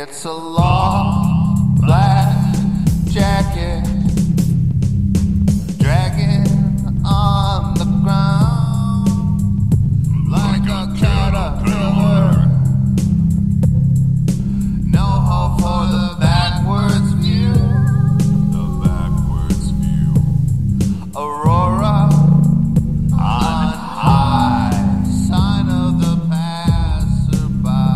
It's a long black jacket dragging on the ground like a caterpillar. No hope for the backwards view. The backwards view. Aurora on high, sign of the passerby.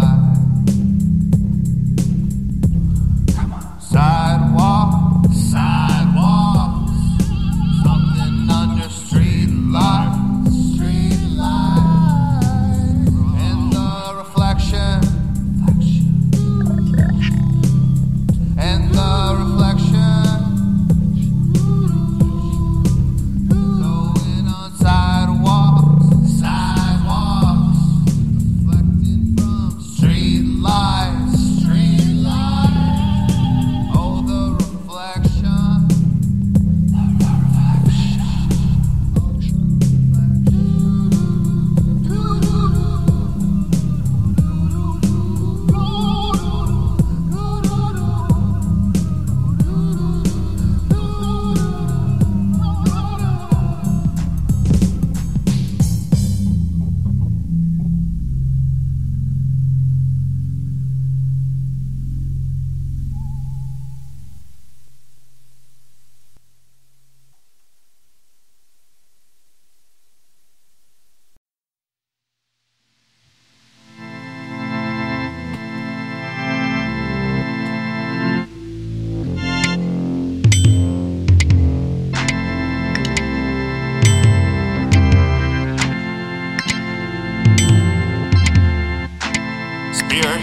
Come on, sidewalk, sidewalks, something under street lights, street lights, in the reflection.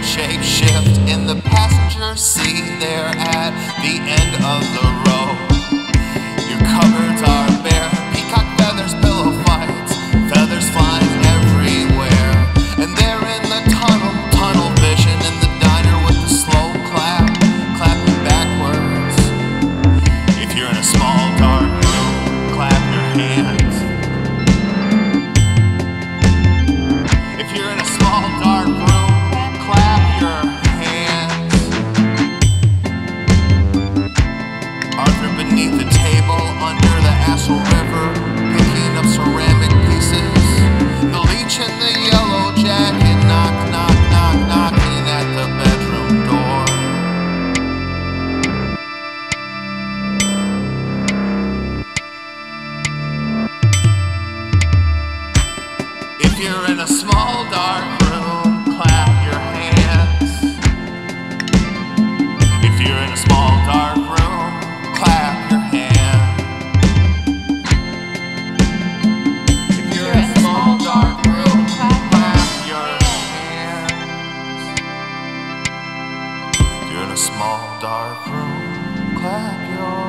Shape shift in the passenger seat there at the end of the row. Your cupboards are bare, peacock feathers, pillow fights, feathers flying everywhere. And they're in the tunnel vision in the diner with the slow clap, clapping backwards. If you're in a small dark room, clap your hands. If you're in a small dark room, clap your hands. Arthur beneath the table under the Asshole River, picking up ceramic pieces. The leech in the yellow jacket, knock, knock, knock, knocking at the bedroom door. If you're in a small dark room, clap. If you're in a small dark room, clap your hand. If you're in a small dark room, clap your hands. If you're in a small dark room, clap your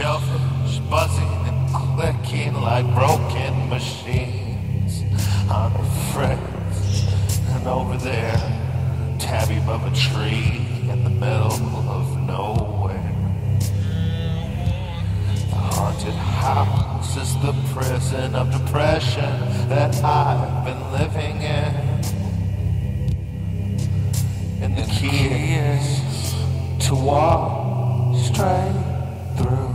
shovels buzzing and clicking like broken machines on friends. And over there, tabby above a tree in the middle of nowhere. The haunted house is the prison of depression that I've been living in. And the key is to walk straight through.